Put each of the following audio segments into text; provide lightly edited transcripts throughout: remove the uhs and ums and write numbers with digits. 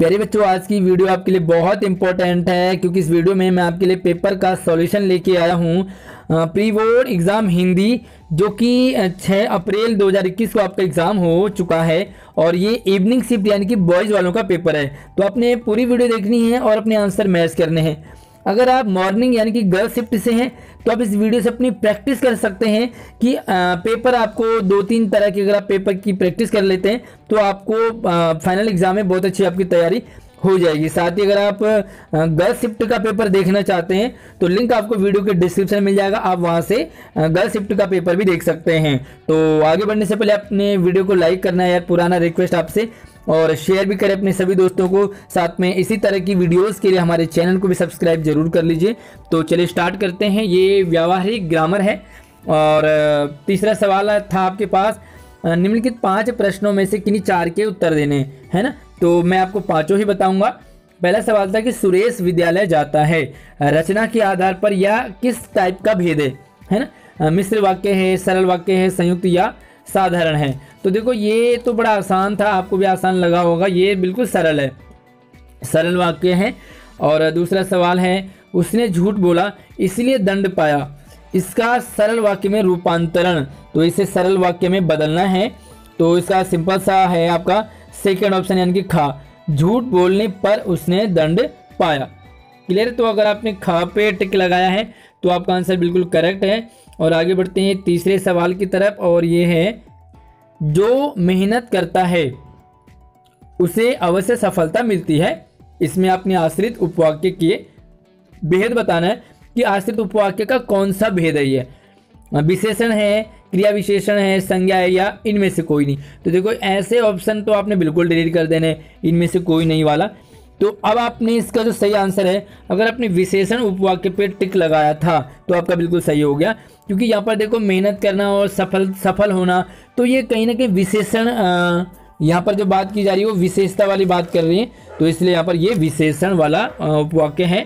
प्यारे बच्चों, आज की वीडियो आपके लिए बहुत इंपॉर्टेंट है क्योंकि इस वीडियो में मैं आपके लिए पेपर का सॉल्यूशन लेके आया हूं। प्री बोर्ड एग्ज़ाम हिंदी जो कि 6 अप्रैल 2021 को आपका एग्ज़ाम हो चुका है और ये इवनिंग शिफ्ट यानी कि बॉयज़ वालों का पेपर है। तो आपने पूरी वीडियो देखनी है और अपने आंसर मैच करने हैं। अगर आप मॉर्निंग यानी कि गर्ल शिफ्ट से हैं तो आप इस वीडियो से अपनी प्रैक्टिस कर सकते हैं कि पेपर आपको 2-3 तरह की, अगर आप पेपर की प्रैक्टिस कर लेते हैं तो आपको फाइनल एग्ज़ाम में बहुत अच्छी आपकी तैयारी हो जाएगी। साथ ही अगर आप गर्ल शिफ्ट का पेपर देखना चाहते हैं तो लिंक आपको वीडियो के डिस्क्रिप्शन मिल जाएगा, आप वहां से गर्ल शिफ्ट का पेपर भी देख सकते हैं। तो आगे बढ़ने से पहले आपने वीडियो को लाइक करना है यार, पुराना रिक्वेस्ट आपसे, और शेयर भी करें अपने सभी दोस्तों को। साथ में इसी तरह की वीडियोस के लिए हमारे चैनल को भी सब्सक्राइब जरूर कर लीजिए। तो चलिए स्टार्ट करते हैं। ये व्यावहारिक ग्रामर है और तीसरा सवाल था आपके पास, निम्नलिखित 5 प्रश्नों में से किन्हीं 4 के उत्तर देने है ना। तो मैं आपको 5 ही बताऊंगा। पहला सवाल था कि सुरेश विद्यालय जाता है, रचना के आधार पर या किस टाइप का भेद है ना, मिश्र वाक्य है, सरल वाक्य है, संयुक्त या साधारण है। तो देखो ये तो बड़ा आसान था, आपको भी आसान लगा होगा, ये बिल्कुल सरल है, सरल वाक्य है। और दूसरा सवाल है, उसने झूठ बोला इसलिए दंड पाया, इसका सरल वाक्य में रूपांतरण, तो इसे सरल वाक्य में बदलना है। तो इसका सिंपल सा है आपका सेकेंड ऑप्शन यानी कि खा, झूठ बोलने पर उसने दंड पाया। क्लियर। तो अगर आपने खा पे टिक लगाया है तो आपका आंसर बिल्कुल करेक्ट है। और आगे बढ़ते हैं तीसरे सवाल की तरफ, और ये है जो मेहनत करता है उसे अवश्य सफलता मिलती है। इसमें आपने आश्रित उपवाक्य किए भेद बताना है कि आश्रित उपवाक्य का कौन सा भेद है, ये विशेषण है, क्रिया विशेषण है, संज्ञा है या इनमें से कोई नहीं। तो देखो ऐसे ऑप्शन तो आपने बिल्कुल डिलीट कर देने, इनमें से कोई नहीं वाला। तो अब आपने इसका जो सही आंसर है, अगर आपने विशेषण उपवाक्य पे टिक लगाया था तो आपका बिल्कुल सही हो गया, क्योंकि यहाँ पर देखो मेहनत करना और सफल होना, तो ये कहीं ना कहीं विशेषण, यहाँ पर जो बात की जा रही है वो विशेषता वाली बात कर रही है, तो इसलिए यहाँ पर ये विशेषण वाला उपवाक्य है।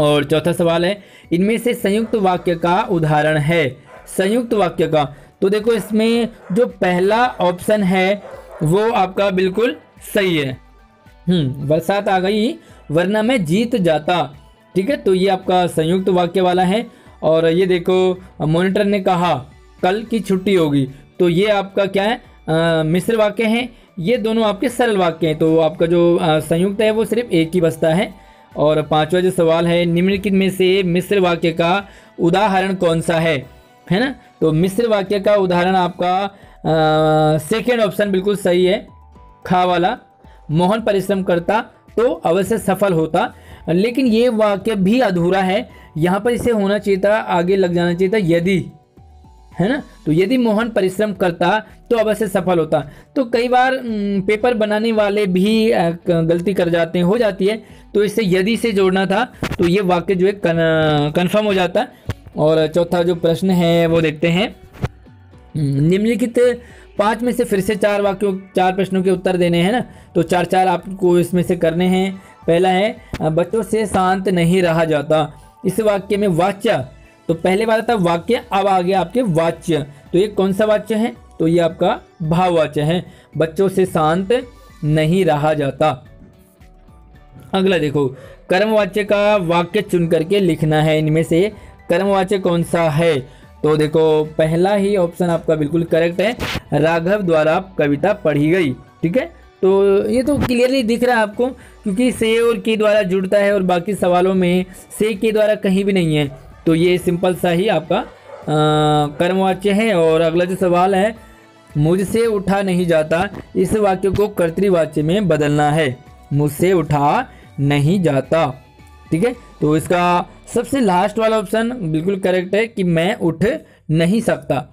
और चौथा सवाल है, इनमें से संयुक्त वाक्य का उदाहरण है, संयुक्त वाक्य का। तो देखो इसमें जो पहला ऑप्शन है वो आपका बिल्कुल सही है, बरसात आ गई वरना मैं जीत जाता, ठीक है। तो ये आपका संयुक्त वाक्य वाला है। और ये देखो, मॉनिटर ने कहा कल की छुट्टी होगी, तो ये आपका क्या है, मिश्र वाक्य है। ये दोनों आपके सरल वाक्य हैं, तो आपका जो संयुक्त है वो सिर्फ एक ही बचता है। और पांचवा जो सवाल है, निम्नलिखित में से मिश्र वाक्य का उदाहरण कौन सा है ना। तो मिश्र वाक्य का उदाहरण आपका सेकेंड ऑप्शन बिल्कुल सही है, खा वाला, मोहन परिश्रम करता तो अवश्य सफल होता। लेकिन ये वाक्य भी अधूरा है, यहाँ पर इसे होना चाहिए था, आगे लग जाना चाहिए था यदि, है ना। तो यदि मोहन परिश्रम करता तो अवश्य सफल होता। तो कई बार पेपर बनाने वाले भी गलती कर जाते हैं, हो जाती है, तो इसे यदि से जोड़ना था, तो ये वाक्य जो है कन्फर्म हो जाता। और चौथा जो प्रश्न है वो देखते हैं, निम्नलिखित 5 में से फिर से 4 प्रश्नों के उत्तर देने हैं ना। तो 4 आपको इसमें से करने हैं। पहला है, बच्चों से शांत नहीं रहा जाता, इस वाक्य में वाच्य, तो पहले वाला था वाक्य, अब आ गया आपके वाच्य, तो ये कौन सा वाच्य है, तो ये आपका भाववाच्य है, बच्चों से शांत नहीं रहा जाता। अगला देखो, कर्मवाच्य का वाक्य चुन करके लिखना है, इनमें से कर्मवाच्य कौन सा है। तो देखो पहला ही ऑप्शन आपका बिल्कुल करेक्ट है, राघव द्वारा कविता पढ़ी गई, ठीक है। तो ये तो क्लियरली दिख रहा है आपको, क्योंकि से और के द्वारा जुड़ता है और बाकी सवालों में से के द्वारा कहीं भी नहीं है, तो ये सिंपल सा ही आपका कर्मवाच्य है। और अगला जो सवाल है, मुझसे उठा नहीं जाता, इस वाक्य को कर्तृवाच्य में बदलना है, मुझसे उठा नहीं जाता, ठीक है। तो इसका सबसे लास्ट वाला ऑप्शन बिल्कुल करेक्ट है कि मैं उठ नहीं सकता।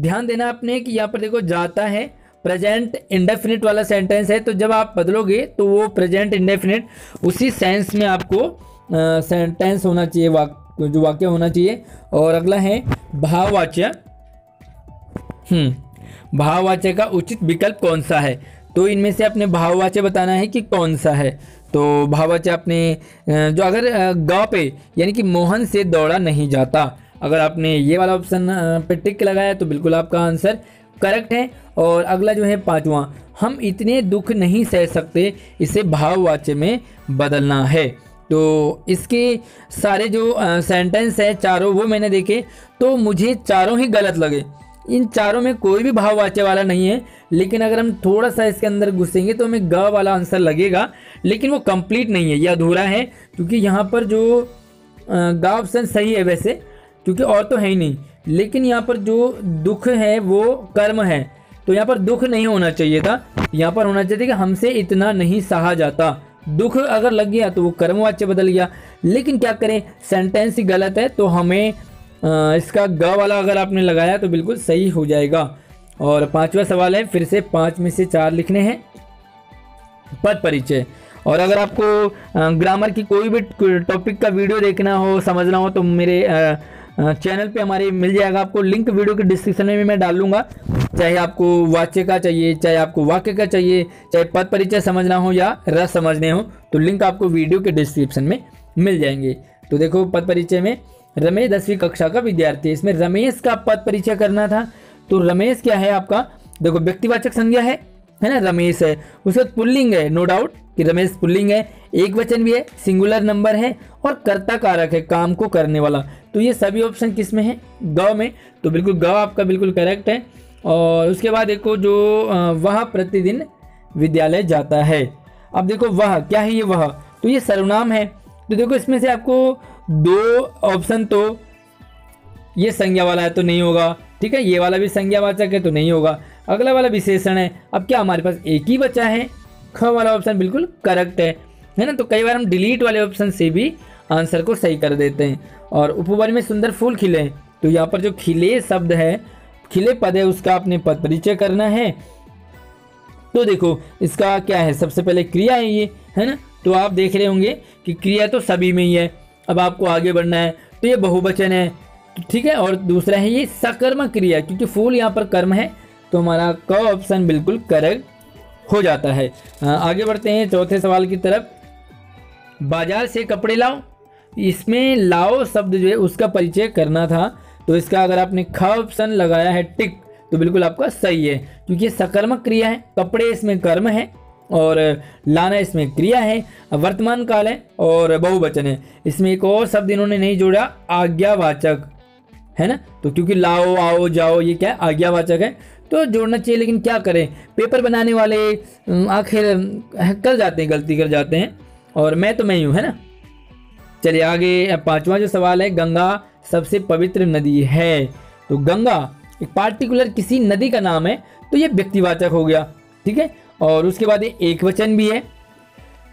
ध्यान देना आपने कि यहाँ पर देखो जाता है, प्रेजेंट इंडेफिनिट वाला सेंटेंस है, तो जब आप बदलोगे तो वो प्रेजेंट इंडेफिनिट उसी सेंस में आपको सेंटेंस होना चाहिए, जो वाक्य होना चाहिए। और अगला है भाववाच्य, भाववाच्य का उचित विकल्प कौन सा है, तो इनमें से अपने भाववाच्य बताना है कि कौन सा है। तो भाववाच्य आपने जो, अगर ग पे यानी कि मोहन से दौड़ा नहीं जाता, अगर आपने ये वाला ऑप्शन पे टिक लगाया तो बिल्कुल आपका आंसर करेक्ट है। और अगला जो है पांचवा, हम इतने दुख नहीं सह सकते, इसे भाववाच्य में बदलना है। तो इसके सारे जो सेंटेंस है चारों वो मैंने देखे, तो मुझे चारों ही गलत लगे। इन चारों में कोई भी भाववाच्य वाला नहीं है, लेकिन अगर हम थोड़ा सा इसके अंदर घुसेंगे तो हमें ग वाला आंसर लगेगा, लेकिन वो कंप्लीट नहीं है, यह अधूरा है, क्योंकि यहाँ पर जो ग ऑप्शन सही है वैसे, क्योंकि और तो है ही नहीं, लेकिन यहाँ पर जो दुख है वो कर्म है, तो यहाँ पर दुख नहीं होना चाहिए था, यहाँ पर होना चाहिए कि हमसे इतना नहीं सहा जाता। दुख अगर लग गया तो वो कर्मवाच्य बदल गया, लेकिन क्या करें, सेंटेंस ही गलत है, तो हमें इसका ग वाला अगर आपने लगाया तो बिल्कुल सही हो जाएगा। और पांचवा सवाल है, फिर से 5 में से 4 लिखने हैं, पद परिचय। और अगर आपको ग्रामर की कोई भी टॉपिक का वीडियो देखना हो, समझना हो, तो मेरे चैनल पे हमारे मिल जाएगा आपको लिंक, वीडियो के डिस्क्रिप्शन में मैं डाल दूँगा। चाहे आपको वाच्य का चाहिए, चाहे आपको वाक्य का चाहिए, चाहे पद परिचय समझना हो या रस समझने हो, तो लिंक आपको वीडियो के डिस्क्रिप्शन में मिल जाएंगे। तो देखो पद परिचय में रमेश 10वीं कक्षा का विद्यार्थी है, इसमें रमेश का पद परिचय करना था, तो रमेश क्या है आपका, देखो व्यक्तिवाचक संज्ञा है ना, रमेश है, उसके बाद पुल्लिंग है, नो डाउट कि रमेश पुल्लिंग है, एक वचन भी है, सिंगुलर नंबर है, और कर्ता कारक है, काम को करने वाला। तो ये सभी ऑप्शन किस में है, ग में, तो बिल्कुल ग आपका बिल्कुल करेक्ट है। और उसके बाद देखो जो वह प्रतिदिन विद्यालय जाता है, अब देखो वह क्या है, ये वह तो ये सर्वनाम है, तो देखो इसमें से आपको 2 ऑप्शन, तो ये संज्ञा वाला है तो नहीं होगा, ठीक है, ये वाला भी संज्ञावाचक है तो नहीं होगा, अगला वाला विशेषण है। अब क्या हमारे पास एक ही बचा है, ख वाला ऑप्शन बिल्कुल करेक्ट है ना। तो कई बार हम डिलीट वाले ऑप्शन से भी आंसर को सही कर देते हैं। और उपवन में सुंदर फूल खिले, तो यहाँ पर जो खिले शब्द है, खिले पद है, उसका आपने पद परिचय करना है। तो देखो इसका क्या है, सबसे पहले क्रिया है ये, है ना, तो आप देख रहे होंगे कि क्रिया तो सभी में ही है। अब आपको आगे बढ़ना है तो ये बहुवचन है, ठीक है। और दूसरा है ये सकर्मक क्रिया, क्योंकि फूल यहाँ पर कर्म है, तो हमारा क ऑप्शन बिल्कुल करेक्ट हो जाता है। आगे बढ़ते हैं चौथे सवाल की तरफ, बाजार से कपड़े लाओ, इसमें लाओ शब्द जो है उसका परिचय करना था, तो इसका अगर आपने ख ऑप्शन लगाया है टिक, तो बिल्कुल आपका सही है, क्योंकि ये सकर्मक क्रिया है, कपड़े इसमें कर्म है और लाना इसमें क्रिया है, वर्तमान काल है और बहुवचन है। इसमें एक और शब्द इन्होंने नहीं जोड़ा, आज्ञावाचक, है ना, तो क्योंकि लाओ, आओ, जाओ, ये क्या है, आज्ञावाचक है, तो जोड़ना चाहिए, लेकिन क्या करें, पेपर बनाने वाले आखिर कर जाते हैं, गलती कर जाते हैं, और मैं तो मैं ही हूँ, है ना। चलिए आगे, पांचवा जो सवाल है, गंगा सबसे पवित्र नदी है, तो गंगा एक पार्टिकुलर किसी नदी का नाम है, तो ये व्यक्तिवाचक हो गया, ठीक है। और उसके बाद ये एक वचन भी है,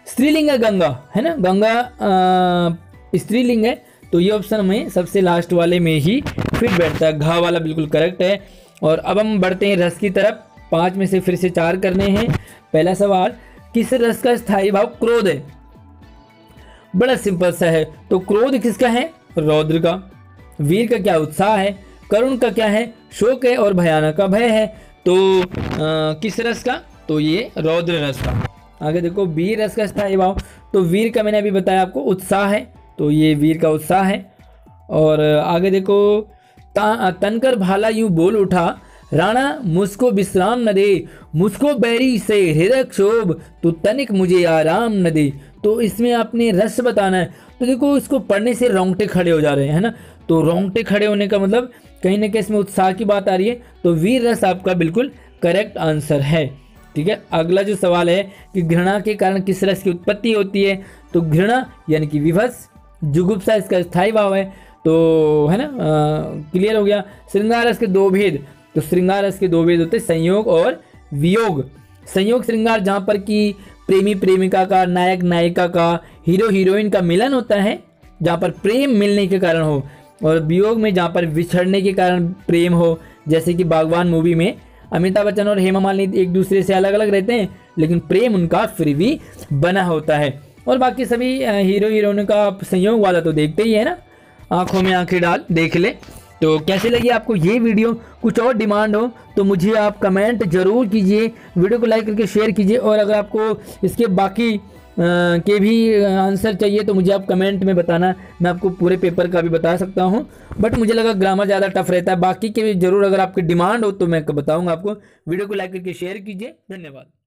स्त्रीलिंग है गंगा, है ना, गंगा स्त्रीलिंग है, तो ये ऑप्शन हमें सबसे लास्ट वाले में ही फिट बैठता है, घा वाला बिल्कुल करेक्ट है। और अब हम बढ़ते हैं रस की तरफ, 5 में से फिर से 4 करने हैं। पहला सवाल, किस रस का स्थायी भाव क्रोध है, बड़ा सिंपल सा है, तो क्रोध किसका है, रौद्र का। वीर का क्या, उत्साह है। करुण का क्या है, शोक है। और भयानक का भय है, तो किस रस का, तो ये रौद्र रस का। आगे देखो, वीर रस का स्थायी भाव, तो वीर का मैंने अभी बताया आपको उत्साह है, तो ये वीर का उत्साह है। और आगे देखो, तनकर भाला यूं बोल उठा, राणा मुझको विश्राम न दे, मुझको बैरी से हृदय क्षोभ, तो तनिक मुझे आराम न दे, तो इसमें आपने रस बताना है। तो देखो इसको पढ़ने से रोंगटे खड़े हो जा रहे हैं, है ना, तो रोंगटे खड़े होने का मतलब कहीं ना कहीं इसमें उत्साह की बात आ रही है, तो वीर रस आपका बिल्कुल करेक्ट आंसर है, ठीक है। अगला जो सवाल है कि घृणा के कारण किस रस की उत्पत्ति होती है, तो घृणा यानी कि विभत्स, जुगुप्सा इसका स्थायी भाव है, तो है ना, क्लियर हो गया। श्रृंगार रस के 2 भेद, तो श्रृंगार रस के 2 भेद होते हैं, संयोग और वियोग। संयोग श्रृंगार जहाँ पर कि प्रेमी प्रेमिका का, नायक नायिका का, हीरो हीरोइन का मिलन होता है, जहाँ पर प्रेम मिलने के कारण हो, और वियोग में जहाँ पर बिछड़ने के कारण प्रेम हो, जैसे कि बागवान मूवी में अमिताभ बच्चन और हेमा मालिनी एक दूसरे से अलग अलग रहते हैं, लेकिन प्रेम उनका फिर भी बना होता है। और बाकी सभी हीरो हीरोइन का संयोग वाला तो देखते ही है ना, आंखों में आंखें डाल देख ले। तो कैसे लगी आपको ये वीडियो, कुछ और डिमांड हो तो मुझे आप कमेंट जरूर कीजिए, वीडियो को लाइक करके शेयर कीजिए। और अगर आपको इसके बाकी के भी आंसर चाहिए तो मुझे आप कमेंट में बताना, मैं आपको पूरे पेपर का भी बता सकता हूं। बट मुझे लगा ग्रामर ज़्यादा टफ रहता है, बाकी के भी ज़रूर अगर आपकी डिमांड हो तो मैं बताऊंगा आपको। वीडियो को लाइक करके शेयर कीजिए। धन्यवाद।